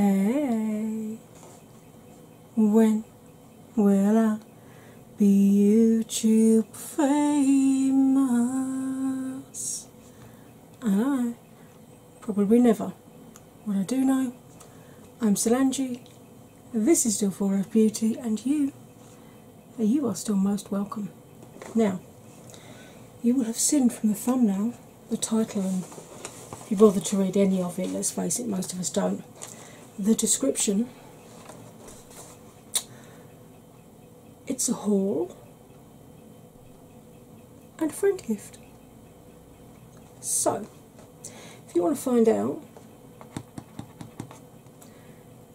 Hey, when will I be YouTube famous? I don't know, probably never. What I do know, I'm Selangi, this is still 4F Beauty, and you are still most welcome. Now, you will have seen from the thumbnail, the title, and if you bother to read any of it, let's face it, most of us don't, the description. It's a haul and a friend gift. So, if you want to find out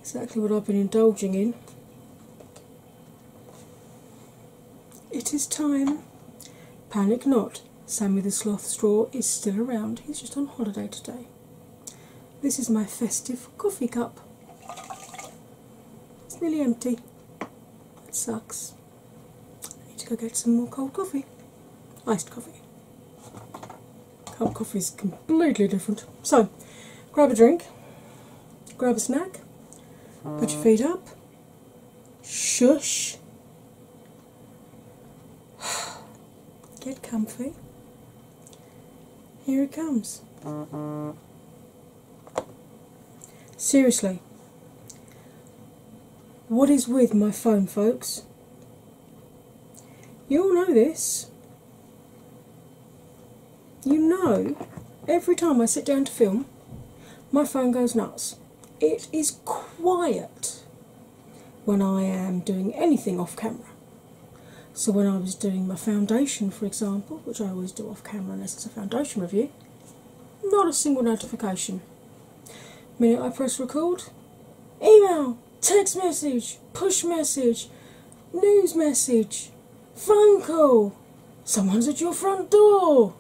exactly what I've been indulging in, it is time. Panic not, Sammy the Sloth Straw is still around. He's just on holiday today. This is my festive coffee cup. It's nearly empty. That sucks. I need to go get some more cold coffee. Iced coffee. Cold coffee is completely different. So, grab a drink, grab a snack, put your feet up, shush, get comfy. Here it comes. Seriously, what is with my phone, folks? You all know this. You know, every time I sit down to film, my phone goes nuts. It is quiet when I am doing anything off camera. So when I was doing my foundation, for example, which I always do off camera unless it's a foundation review, not a single notification. Minute I press record, email, text message, push message, news message, phone call, someone's at your front door.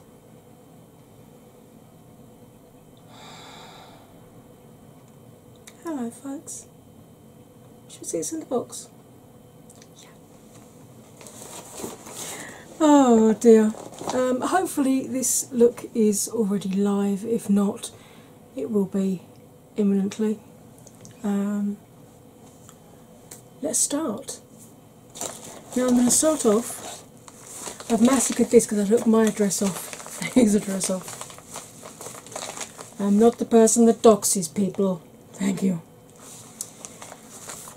Hello folks, should we see what's in the box? Oh dear. Hopefully this look is already live. If not, it will be imminently. Let's start. Now I'm going to start off. I've massacred this because I took my dress off. His dress off. I'm not the person that doxes people. Thank you.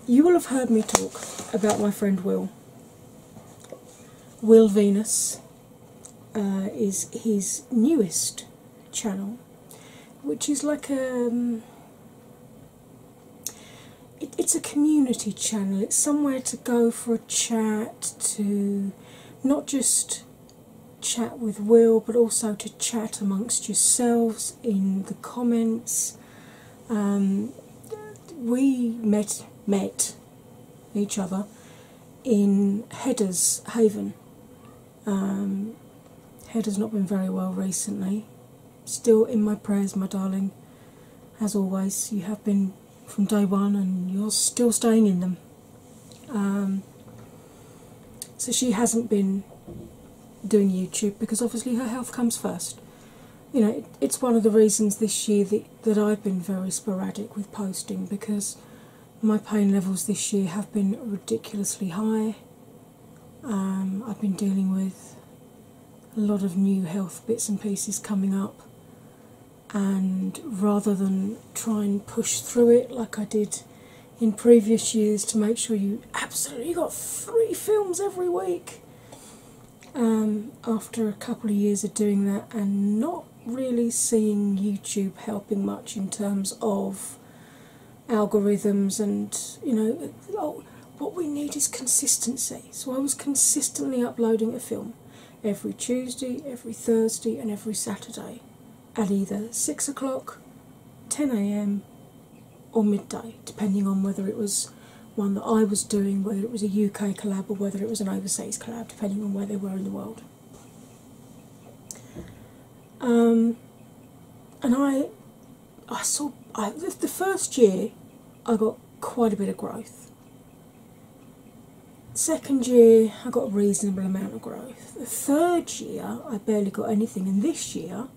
You will have heard me talk about my friend Will. Will Venus is his newest channel, which is like a... It's a community channel. It's somewhere to go for a chat, to not just chat with Will, but also to chat amongst yourselves in the comments. We met each other in Hedda's Haven. Head has not been very well recently. Still in my prayers, my darling. As always, you have been from day one and you're still staying in them. So she hasn't been doing YouTube because obviously her health comes first. You know, it's one of the reasons this year that I've been very sporadic with posting, because my pain levels this year have been ridiculously high. I've been dealing with a lot of new health bits and pieces coming up, and rather than try and push through it like I did in previous years to make sure you absolutely got 3 films every week, after a couple of years of doing that and not really seeing YouTube helping much in terms of algorithms and, you know, what we need is consistency. So I was consistently uploading a film every Tuesday, every Thursday and every Saturday at either 6 o'clock, 10 AM or midday, depending on whether it was one that I was doing, whether it was a UK collab or whether it was an overseas collab, depending on where they were in the world. And I saw, the first year I got quite a bit of growth. Second year I got a reasonable amount of growth. The third year I barely got anything, and this year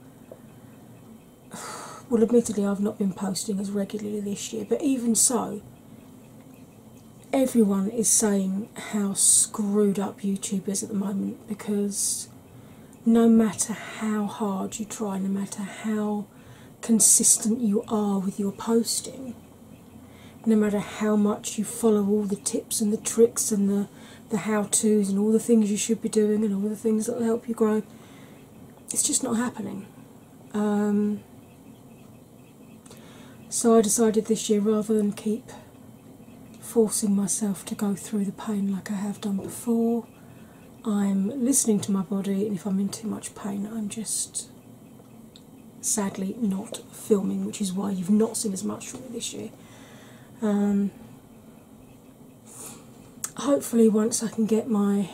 Well, admittedly I've not been posting as regularly this year, but even so, everyone is saying how screwed up YouTube is at the moment, because no matter how hard you try, no matter how consistent you are with your posting, no matter how much you follow all the tips and the tricks and the how-tos and all the things you should be doing and all the things that will help you grow, it's just not happening. So I decided this year, rather than keep forcing myself to go through the pain like I have done before, I'm listening to my body, and if I'm in too much pain, I'm just sadly not filming, which is why you've not seen as much from me this year. Hopefully once I can get my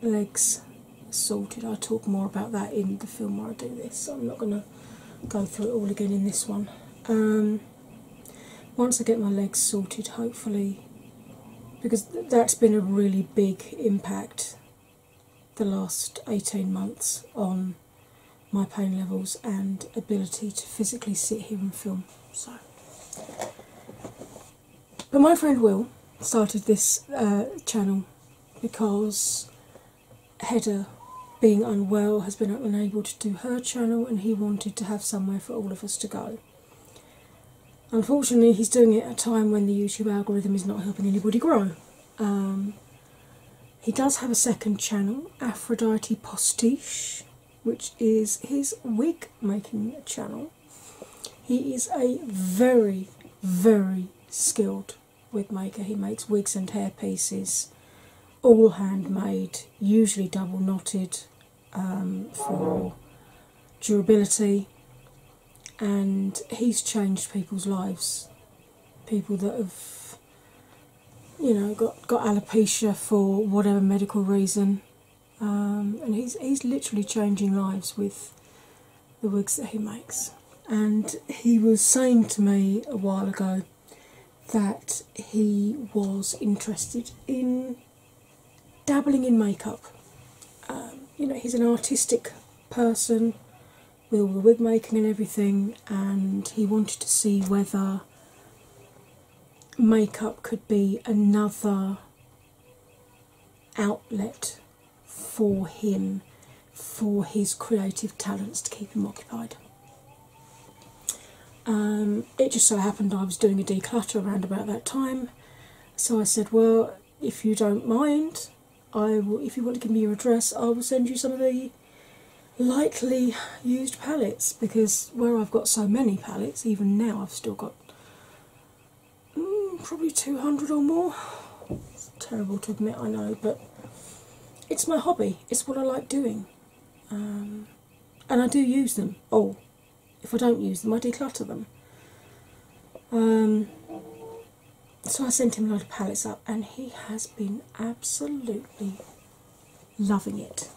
legs sorted, I'll talk more about that in the film where I do this, so I'm not going to go through it all again in this one. Once I get my legs sorted, hopefully, because that's been a really big impact the last 18 months on my pain levels and ability to physically sit here and film. So, but my friend Will started this channel because Hedda, being unwell, has been unable to do her channel, and he wanted to have somewhere for all of us to go. Unfortunately, he's doing it at a time when the YouTube algorithm is not helping anybody grow. He does have a second channel, Aphrodite Postiche, which is his wig making channel. He is a very, very skilled wig maker. He makes wigs and hair pieces, all handmade, usually double knotted for durability. And he's changed people's lives. People that have, you know, got alopecia for whatever medical reason, and he's literally changing lives with the wigs that he makes. And he was saying to me a while ago that he was interested in dabbling in makeup. You know, he's an artistic person with all the wig making and everything, and he wanted to see whether makeup could be another outlet for him, for his creative talents, to keep him occupied. It just so happened I was doing a declutter around about that time, so I said, well, if you don't mind, I will, if you want to give me your address, I will send you some of the lightly used palettes, because where I've got so many palettes, even now I've still got probably 200 or more. It's terrible to admit, I know, but it's my hobby, it's what I like doing, and I do use them all. If I don't use them, I declutter them. So I sent him a lot of palettes up, and he has been absolutely loving it.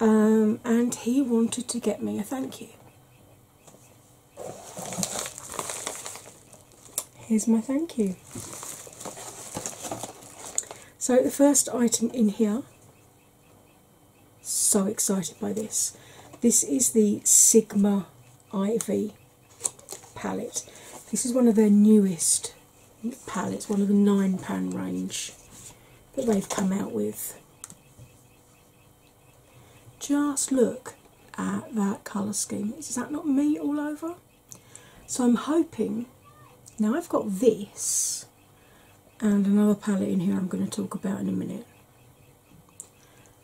And he wanted to get me a thank you. Here's my thank you. So the first item in here, so excited by this. This is the Sigma Ivy palette. This is one of their newest palettes, one of the 9-pan range that they've come out with. Just look at that colour scheme. Is that not me all over? So I'm hoping, now I've got this and another palette in here I'm going to talk about in a minute,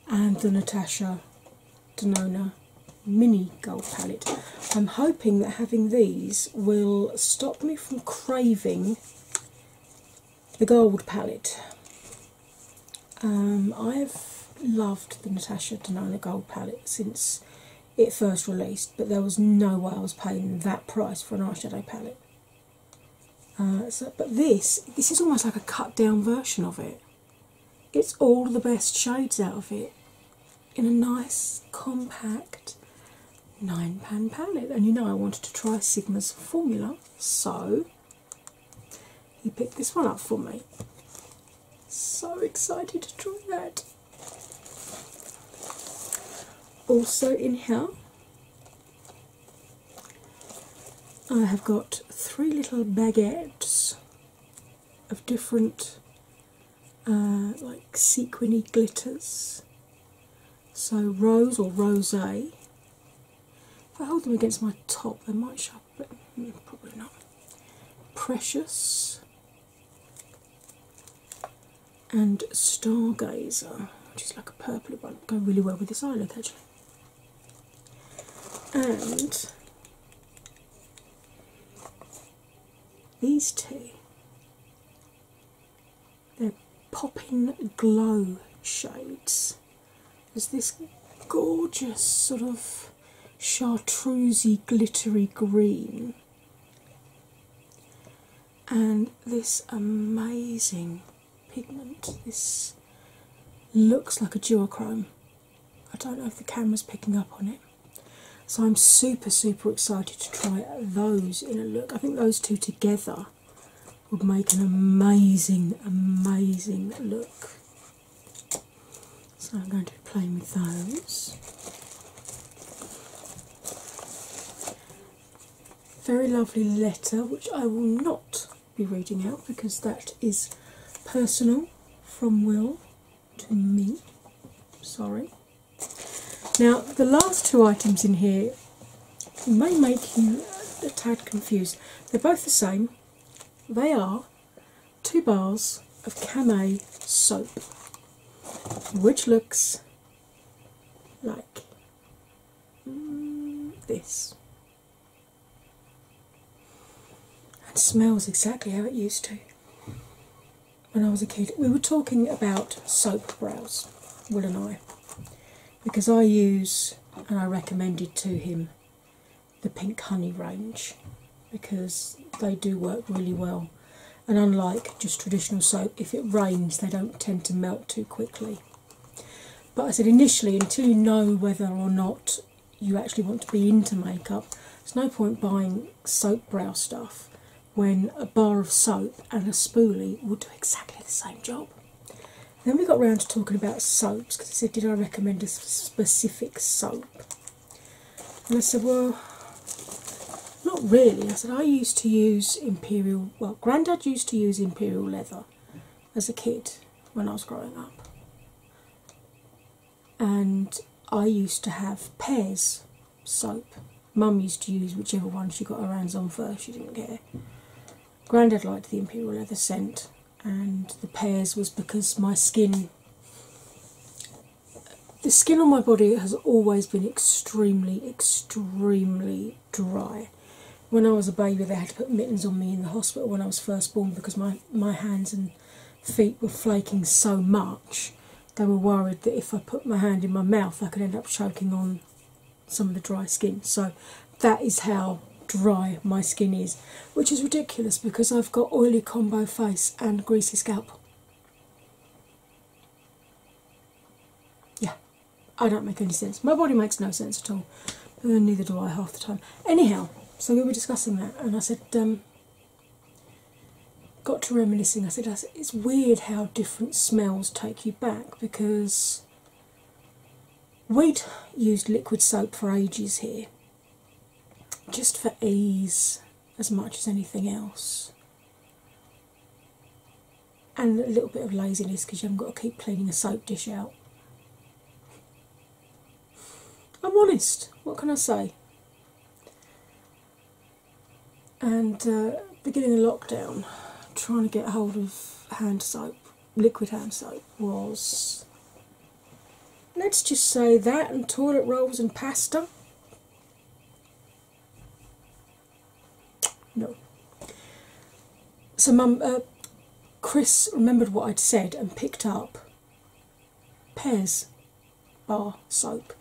and the Natasha Denona Mini Gold palette. I'm hoping that having these will stop me from craving the gold palette. I've loved the Natasha Denona Gold palette since it first released, but there was no way I was paying that price for an eyeshadow palette. But this is almost like a cut down version of it. It's all the best shades out of it in a nice compact 9-pan palette, and you know I wanted to try Sigma's formula, so he picked this one up for me. So excited to try that. Also in here I have got three little baguettes of different like sequiny glitters. So rose or rosé. If I hold them against my top, they might show up, but probably not. Precious and Stargazer, which is like a purple one. Go really well with this eye look actually. And these two, they're Poppin' Glow shades. There's this gorgeous sort of chartreusey glittery green and this amazing pigment. This looks like a duochrome. I don't know if the camera's picking up on it. So I'm super excited to try those in a look. I think those two together would make an amazing look. So I'm going to be playing with those. Very lovely letter, which I will not be reading out because that is personal from Will to me. Sorry. Now, the last two items in here may make you a tad confused. They're both the same. They are 2 bars of Camay soap, which looks like this. And smells exactly how it used to when I was a kid. We were talking about soap brows, Will and I. Because I use, and I recommended to him, the Pink Honey range because they do work really well, and unlike just traditional soap, if it rains they don't tend to melt too quickly. But I said initially, until you know whether or not you actually want to be into makeup, there's no point buying soap brow stuff when a bar of soap and a spoolie will do exactly the same job. Then we got round to talking about soaps because I said, did I recommend a specific soap? And I said, well, not really. I said, I used to use Imperial, well, Grandad used to use Imperial Leather as a kid when I was growing up. And I used to have Pears soap. Mum used to use whichever one she got her hands on first, she didn't care. Grandad liked the Imperial Leather scent. And the Pears was because my skin, the skin on my body has always been extremely dry. When I was a baby they had to put mittens on me in the hospital when I was first born because my hands and feet were flaking so much. They were worried that if I put my hand in my mouth I could end up choking on some of the dry skin. So that is how dry my skin is, which is ridiculous because I've got oily combo face and greasy scalp. Yeah, I don't make any sense. My body makes no sense at all, but then neither do I half the time. Anyhow, so we were discussing that and I said, got to reminiscing, I said it's weird how different smells take you back because we'd used liquid soap for ages here. Just for ease as much as anything else, and a little bit of laziness because you haven't got to keep cleaning a soap dish out. I'm honest, what can I say? And beginning of lockdown, trying to get hold of hand soap, liquid hand soap was, let's just say that and toilet rolls and pasta. No. So Mum, Chris remembered what I'd said and picked up Pears bar soap.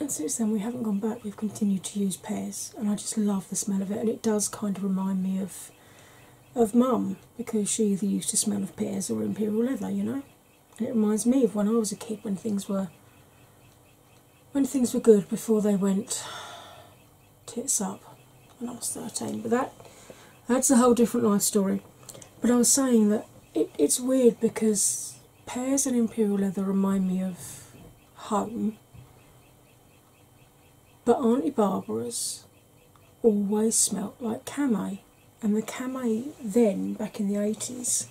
And since then we haven't gone back, we've continued to use Pears and I just love the smell of it, and it does kind of remind me of Mum because she either used to smell of Pears or Imperial Leather, you know? And it reminds me of when I was a kid when things were good before they went tits up. When I was 13, but that's a whole different life story. But I was saying that it's weird because Pears and Imperial Leather remind me of home, but Auntie Barbara's always smelt like camay, and the camay then, back in the 80s,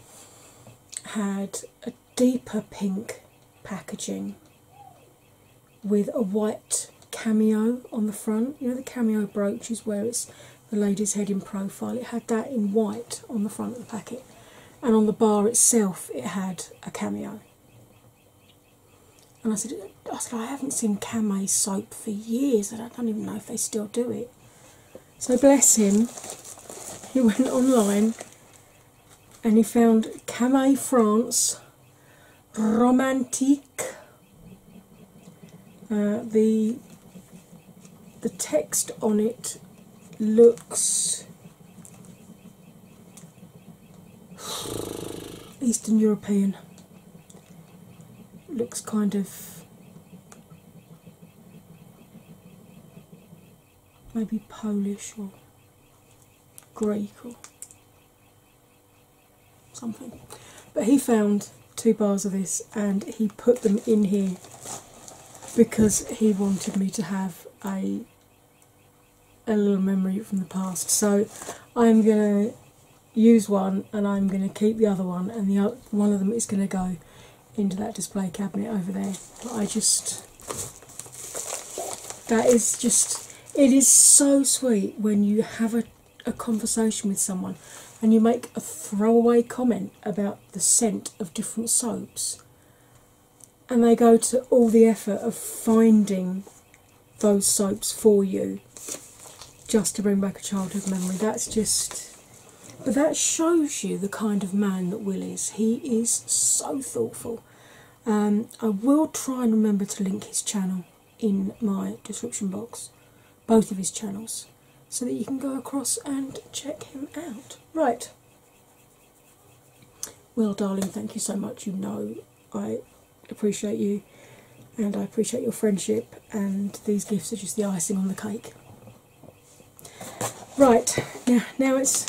had a deeper pink packaging with a white cameo on the front. You know, the cameo brooch is where it's the lady's head in profile. It had that in white on the front of the packet, and on the bar itself it had a cameo. And I said, I haven't seen camay soap for years, and I don't even know if they still do it. So bless him, he went online and he found Camay France Romantique. The text on it looks Eastern European. Looks kind of maybe Polish or Greek or something. But he found 2 bars of this and he put them in here because he wanted me to have a little memory from the past. So I'm gonna use one and I'm gonna keep the other one, and the other, one of them is gonna go into that display cabinet over there. But it is so sweet when you have a conversation with someone and you make a throwaway comment about the scent of different soaps, and they go to all the effort of finding those soaps for you just to bring back a childhood memory. That's just... But that shows you the kind of man that Will is. He is so thoughtful. I will try and remember to link his channel in my description box, both of his channels, so that you can go across and check him out. Right. Will, darling, thank you so much. You know I appreciate you, and I appreciate your friendship, and these gifts are just the icing on the cake. Right, yeah, now it's...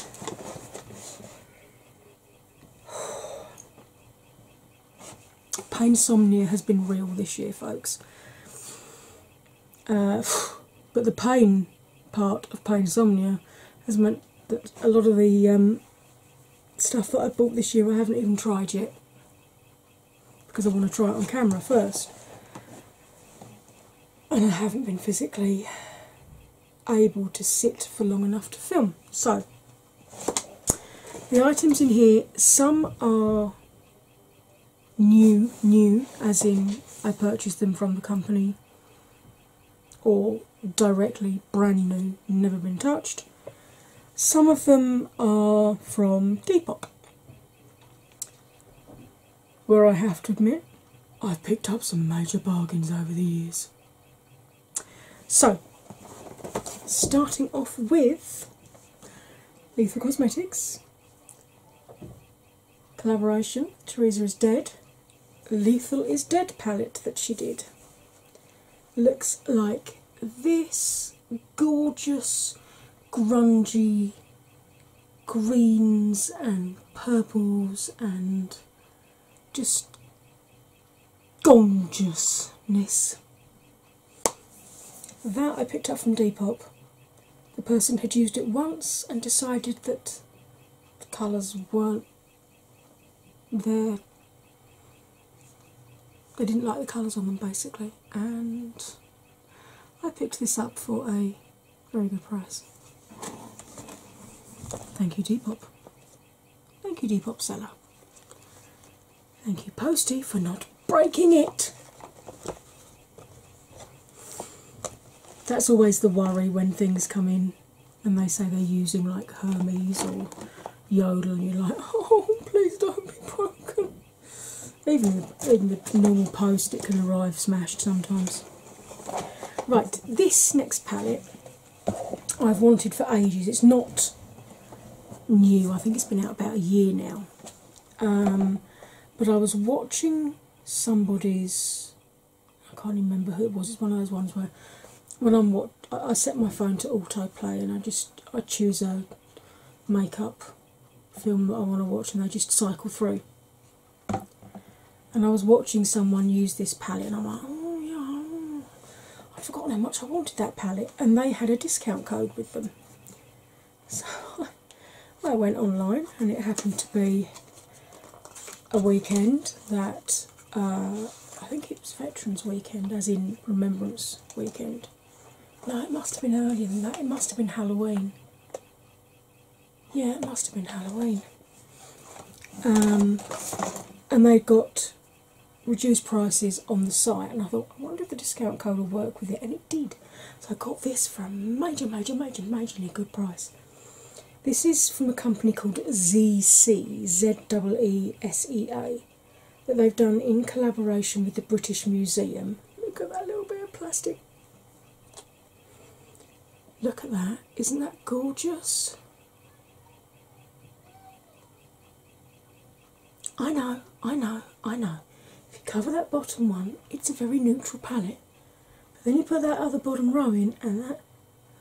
Painsomnia has been real this year, folks. But the pain part of painsomnia has meant that a lot of the stuff that I bought this year I haven't even tried yet, because I want to try it on camera first, and I haven't been physically able to sit for long enough to film. So the items in here, some are new, as in I purchased them from the company, or directly brand new, never been touched. Some of them are from Depop, where I have to admit I've picked up some major bargains over the years. So, starting off with Lethal Cosmetics collaboration, Teresa Is Dead, Lethal Is Dead palette that she did. Looks like this gorgeous grungy greens and purples and just gorgeousness. That I picked up from Depop. The person had used it once and decided that the colours weren't there. They didn't like the colours on them, basically, and I picked this up for a very good price. Thank you, Depop. Thank you, Depop seller. Thank you, Postie, for not breaking it. That's always the worry when things come in and they say they're using like Hermes or Yodel, and you're like, oh, please don't be broken. Even the normal post, it can arrive smashed sometimes. Right, this next palette I've wanted for ages. It's not new, I think it's been out about a year now. But I was watching somebody's, I can't remember who it was, it's one of those ones where when I set my phone to autoplay and I choose a makeup film that I want to watch, and they just cycle through. And I was watching someone use this palette and I'm like, oh yeah, I've forgotten how much I wanted that palette, and they had a discount code with them. So I went online, and it happened to be a weekend that I think it was Veterans Weekend, as in Remembrance Weekend. No, it must have been earlier than that. It must have been Halloween. Yeah, it must have been Halloween. And they got reduced prices on the site, and I thought, I wonder if the discount code will work with it, and it did. So I got this for a majorly good price. This is from a company called ZC, Z-E-E-S-E-A, that they've done in collaboration with the British Museum. Look at that little bit of plastic. Look at that. Isn't that gorgeous? I know, I know, I know. If you cover that bottom one, it's a very neutral palette. But then you put that other bottom row in, and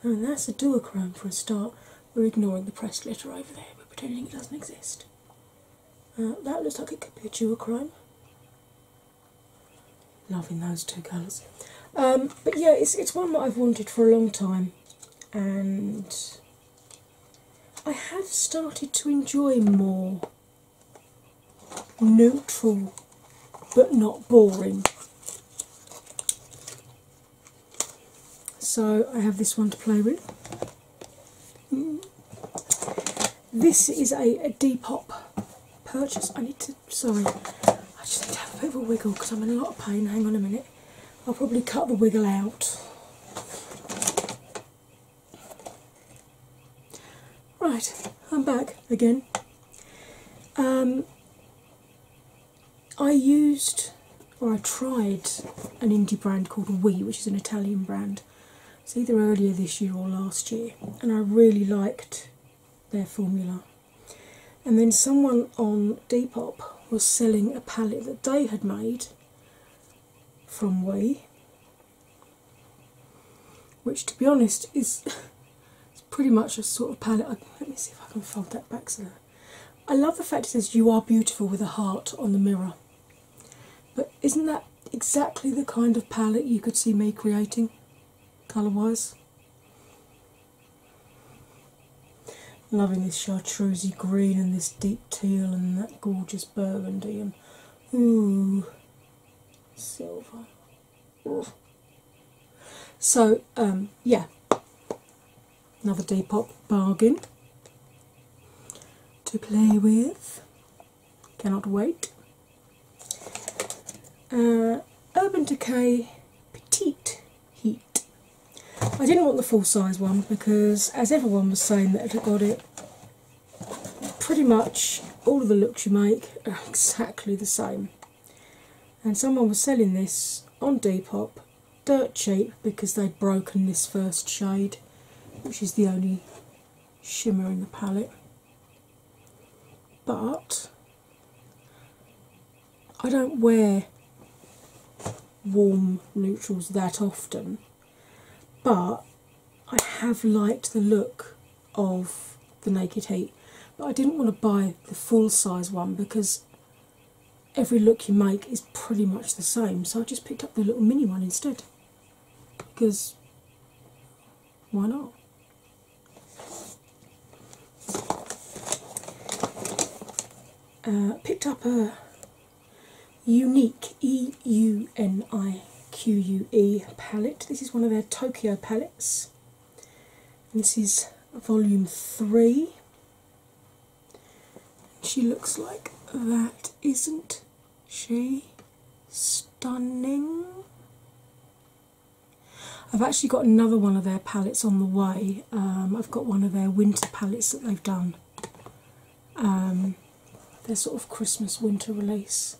that's a duochrome for a start. We're ignoring the pressed glitter over there. We're pretending it doesn't exist. That looks like it could be a duochrome. Loving those two colours. But yeah, it's one that I've wanted for a long time, and I have started to enjoy more neutral but not boring. So I have this one to play with. This is a Depop purchase. I just need to have a bit of a wiggle because I'm in a lot of pain. Hang on a minute. I'll probably cut the wiggle out. Right, I'm back again. I used, or I tried, an indie brand called We, which is an Italian brand. It's either earlier this year or last year, and I really liked their formula. And then someone on Depop was selling a palette that they had made from We, which, to be honest, is it's pretty much a sort of palette. Let me see if I can fold that back so that. I love the fact it says "You are beautiful" with a heart on the mirror. But isn't that exactly the kind of palette you could see me creating, colour-wise? Loving this chartreusey green and this deep teal and that gorgeous burgundy and ooh. Silver. Oof. So, yeah, another Depop bargain to play with. Cannot wait. Urban Decay Petite Heat. I didn't want the full size one because, as everyone was saying that had got it, pretty much all of the looks you make are exactly the same. And someone was selling this on Depop, dirt cheap, because they'd broken this first shade, which is the only shimmer in the palette. But I don't wear warm neutrals that often, but I have liked the look of the Naked Heat. But I didn't want to buy the full size one because every look you make is pretty much the same, so I just picked up the little mini one instead. Because why not? Picked up a Unique E-U-N-I-Q-U-E palette. This is one of their Tokyo palettes. And this is volume 3. She looks like that, isn't she? Stunning. I've actually got another one of their palettes on the way. I've got one of their winter palettes that they've done. Their sort of Christmas winter release.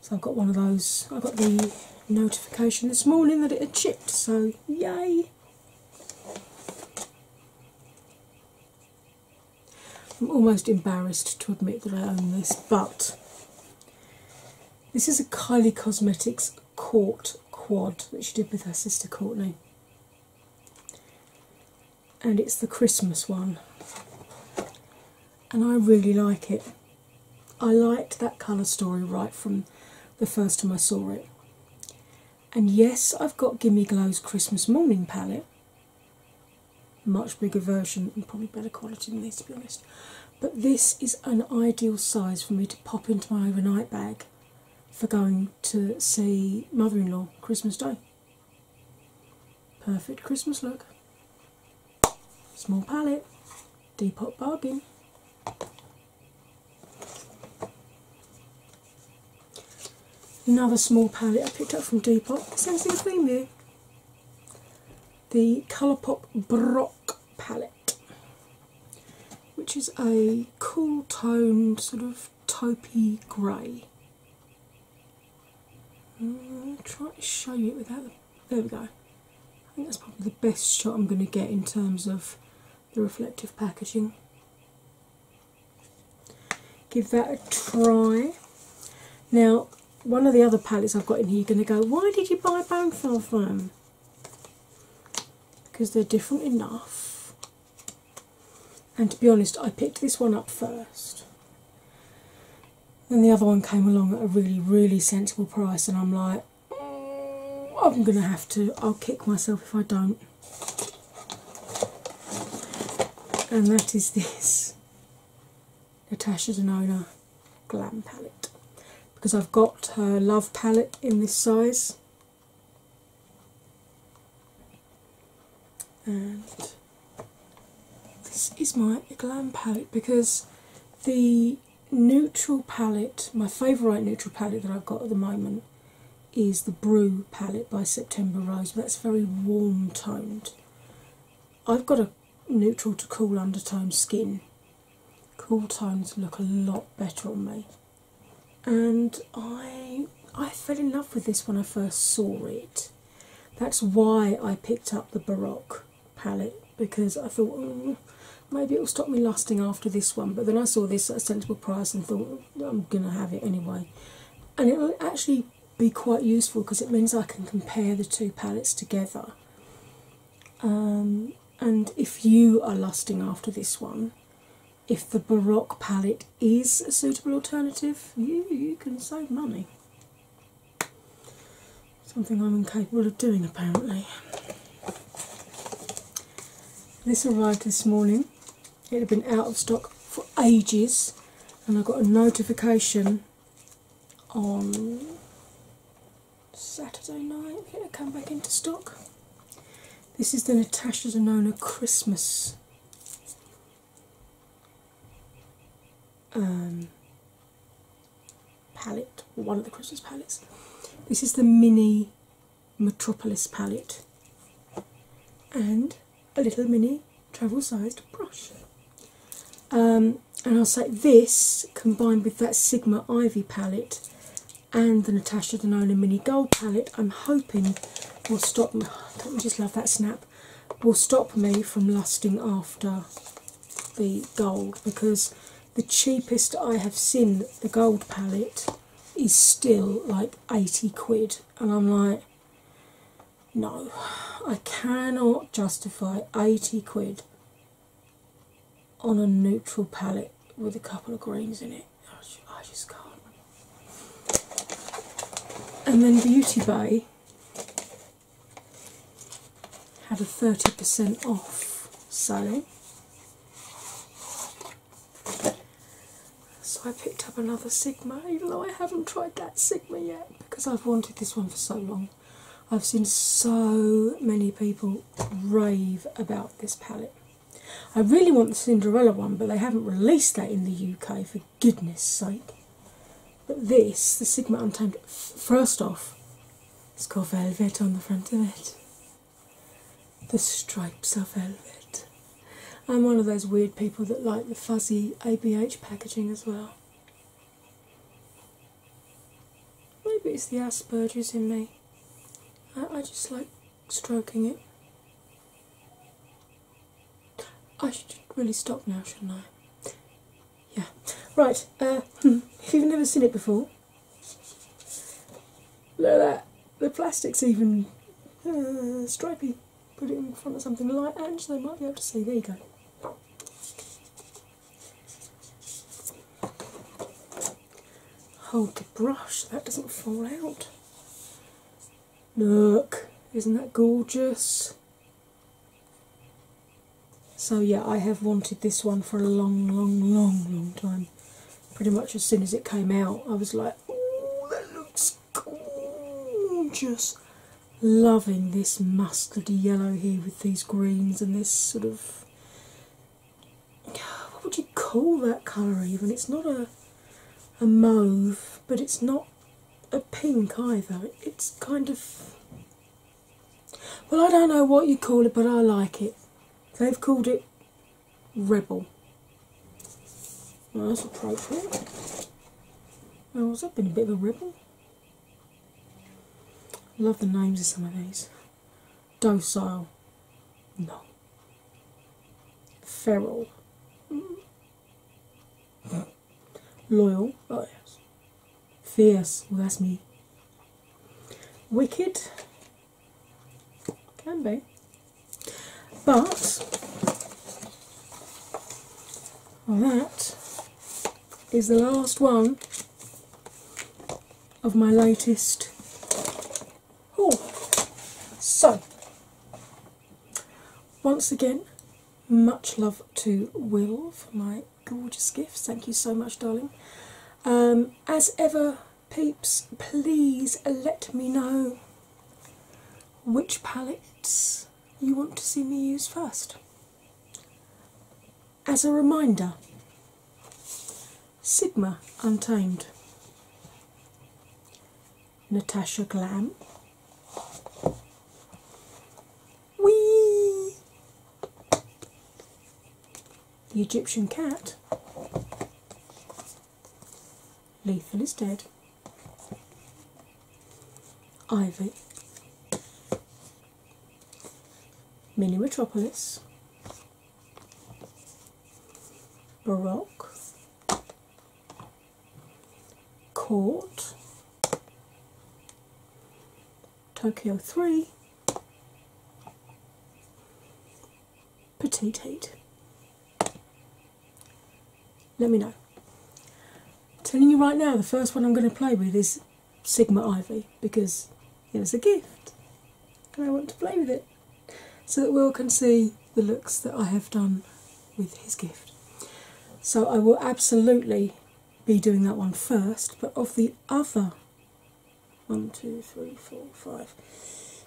So I've got one of those. I got the notification this morning that it had chipped, so yay! I'm almost embarrassed to admit that I own this, but this is a Kylie Cosmetics Court Quad that she did with her sister Courtney. And it's the Christmas one. And I really like it. I liked that colour story right from the first time I saw it. And yes, I've got Gimme Glow's Christmas Morning palette, much bigger version and probably better quality than this, to be honest. But this is an ideal size for me to pop into my overnight bag for going to see mother-in-law Christmas Day. Perfect Christmas look. Small palette, Depop bargain. Another small palette I picked up from Depop, same thing as We New. The ColourPop Brock palette, which is a cool toned sort of taupey grey. I'll try to show you it without the... there we go. I think that's probably the best shot I'm going to get in terms of the reflective packaging. Give that a try. Now, one of the other palettes I've got in here, you're going to go, why did you buy both of them? Because they're different enough. And to be honest, I picked this one up first. Then the other one came along at a really, really sensible price, and I'm like, I'm going to have to, I'll kick myself if I don't. And that is this Natasha Denona Glam palette, because I've got her Love palette in this size, and this is my Glam palette, because the neutral palette, my favourite neutral palette that I've got at the moment, is the Brew palette by September Rose, but that's very warm toned. I've got a neutral to cool undertone skin. Cool tones look a lot better on me, and I fell in love with this when I first saw it. That's why I picked up the Baroque palette, because I thought, maybe it'll stop me lusting after this one, but then I saw this at a sensible price and thought, I'm gonna have it anyway. And it'll actually be quite useful, because it means I can compare the two palettes together. And if you are lusting after this one, if the Baroque palette is a suitable alternative, you can save money. Something I'm incapable of doing, apparently. This arrived this morning. It had been out of stock for ages, and I got a notification on Saturday night that it came back into stock. This is the Natasha Denona Christmas palette, one of the Christmas palettes. This is the mini Metropolis palette and a little mini travel-sized brush. And I'll say this, combined with that Sigma Ivy palette and the Natasha Denona Mini Gold palette, I'm hoping will stop me, don't you just love that snap, will stop me from lusting after the gold, because the cheapest I have seen the gold palette is still like 80 quid, and I'm like, no, I cannot justify 80 quid on a neutral palette with a couple of greens in it. I just can't. And then Beauty Bay had a 30% off sale, so I picked up another Sigma, even though I haven't tried that Sigma yet, because I've wanted this one for so long. I've seen so many people rave about this palette. I really want the Cinderella one, but they haven't released that in the UK, for goodness sake. But this, the Sigma Untamed, first off, it's got velvet on the front of it. The stripes are velvet. I'm one of those weird people that like the fuzzy ABH packaging as well. Maybe it's the Asperger's in me. I just like stroking it. I should really stop now, shouldn't I? Yeah. Right, if you've never seen it before, look at that. The plastic's even stripy. Put it in front of something light and they might be able to see. There you go. Hold the brush, that doesn't fall out. Look, isn't that gorgeous? So yeah, I have wanted this one for a long time. Pretty much as soon as it came out, I was like, oh, that looks gorgeous. Loving this mustardy yellow here with these greens and this sort of, what would you call that colour even? It's not a mauve, but it's not a pink either. It's kind of, well, I don't know what you call it, but I like it. They've called it Rebel. Well, that's appropriate. Oh, has that been a bit of a rebel? I love the names of some of these. Docile. No. Feral. Loyal. Oh, yes. Fierce. Well, that's me. Wicked. Can be. But that is the last one of my latest haul. So, once again, much love to Will for my gorgeous gifts. Thank you so much, darling. As ever, peeps, please let me know which palettes you want to see me use first. As a reminder, Sigma Untamed, Natasha Glam, We, The Egyptian Cat, Lethal Is Dead, Ivy, Mini Metropolis, Baroque, Court, Tokyo 3, Petite Heat. Let me know. I'm telling you right now, the first one I'm going to play with is Sigma Ivy because it was a gift and I want to play with it, so that Will can see the looks that I have done with his gift. So I will absolutely be doing that one first, but of the other 1, 2, 3, 4, 5,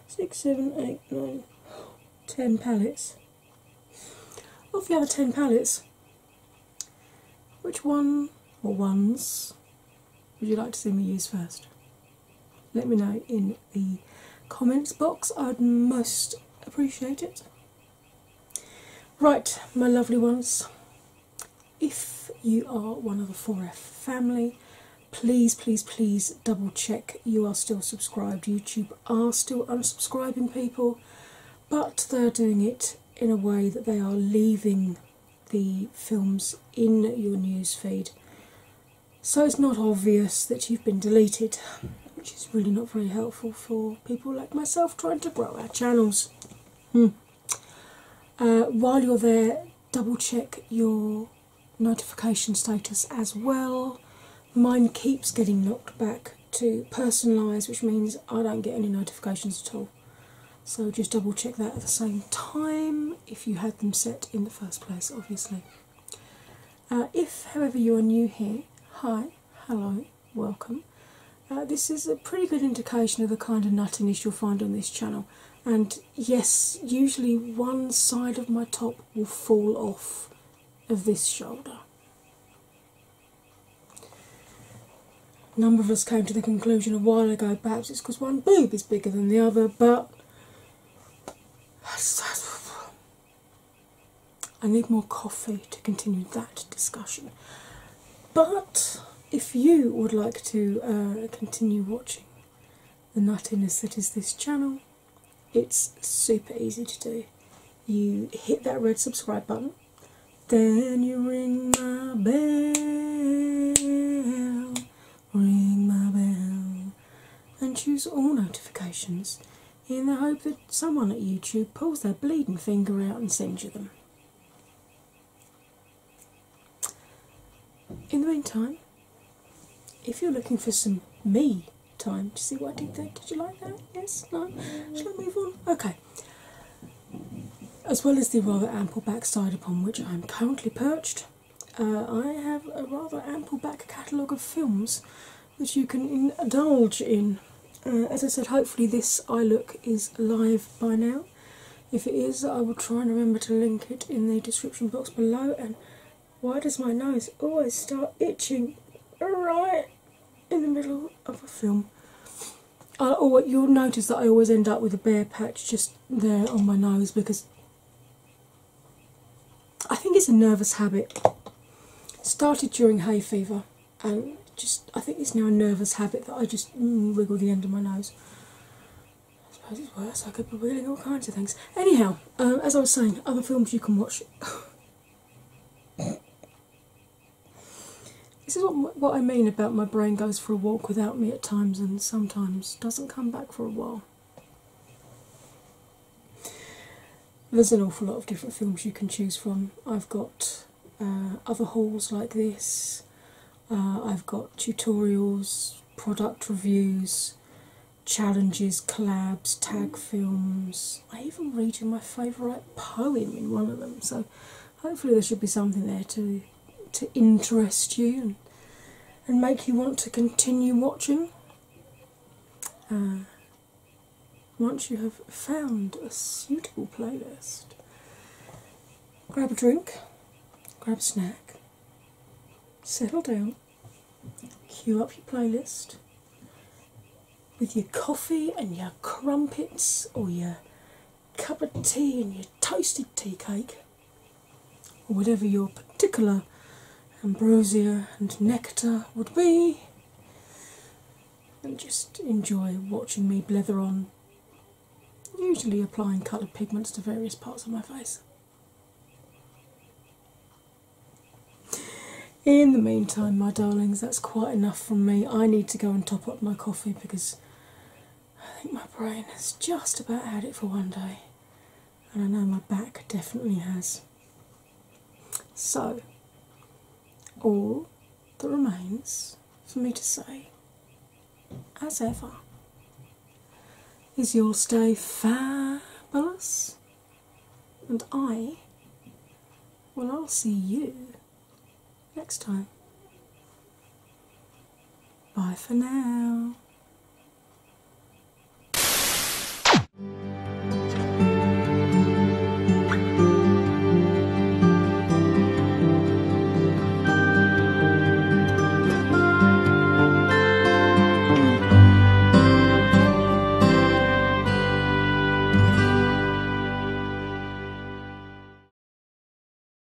6, 7, 8, 9, 10 palettes. Of the other 10 palettes, which one or ones would you like to see me use first? Let me know in the comments box, I'd most appreciate it. Right, my lovely ones, if you are one of the 4F family, please double check you are still subscribed. YouTube are still unsubscribing people, but they're doing it in a way that they are leaving the films in your newsfeed, so it's not obvious that you've been deleted, which is really not very helpful for people like myself trying to grow our channels. While you're there, double check your notification status as well. Mine keeps getting knocked back to personalised, which means I don't get any notifications at all. So just double check that at the same time if you had them set in the first place, obviously. If, however, you are new here, hi, hello, welcome. This is a pretty good indication of the kind of nuttiness you'll find on this channel. And yes, usually one side of my top will fall off of this shoulder. A number of us came to the conclusion a while ago, perhaps it's because one boob is bigger than the other, but I need more coffee to continue that discussion. But if you would like to continue watching the nuttiness that is this channel, it's super easy to do. You hit that red subscribe button, then you ring my bell, and choose all notifications in the hope that someone at YouTube pulls their bleeding finger out and sends you them. In the meantime, if you're looking for some me time to see what I did there, did you like that? Yes? No? Shall I move on? Okay. as well as the rather ample backside upon which I am currently perched. I have a rather ample back catalogue of films that you can indulge in. As I said, hopefully this eye look is live by now. If it is, I will try and remember to link it in the description box below. And why does my nose always start itching right in the middle of a film? You'll notice that I always end up with a bare patch just there on my nose, because I think it's a nervous habit. Started during hay fever, and I think it's now a nervous habit that I just wiggle the end of my nose. I suppose it's worse, I could be wiggling all kinds of things. Anyhow, as I was saying, other films you can watch. This is what I mean about my brain goes for a walk without me at times and sometimes doesn't come back for a while. There's an awful lot of different films you can choose from. I've got other hauls like this. I've got tutorials, product reviews, challenges, collabs, tag films. I even read you my favourite poem in one of them, so hopefully there should be something there to interest you and make you want to continue watching. Once you have found a suitable playlist, grab a drink, grab a snack, settle down, queue up your playlist with your coffee and your crumpets or your cup of tea and your toasted tea cake, or whatever your particular ambrosia and nectar would be, and just enjoy watching me blether on, usually applying coloured pigments to various parts of my face. In the meantime, my darlings, that's quite enough from me. I need to go and top up my coffee because I think my brain has just about had it for one day, and I know my back definitely has. So, all that remains for me to say, as ever, is you'll stay fabulous, and I'll see you next time. Bye for now.